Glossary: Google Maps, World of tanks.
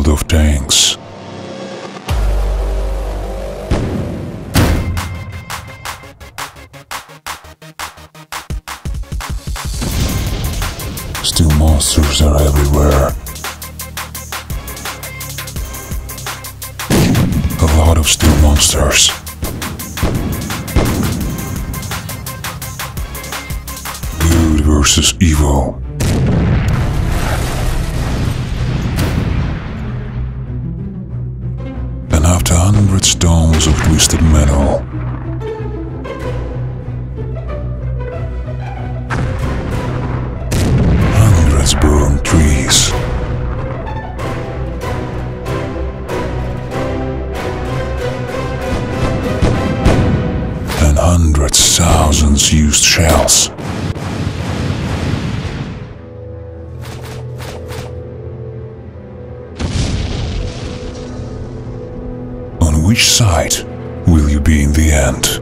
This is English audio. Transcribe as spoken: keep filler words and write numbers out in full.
World of Tanks. Still, monsters are everywhere. A lot of still monsters. Good versus evil. And after hundred stones of twisted metal, hundreds burned trees, and hundreds thousands used shells. Which side will you be in the end?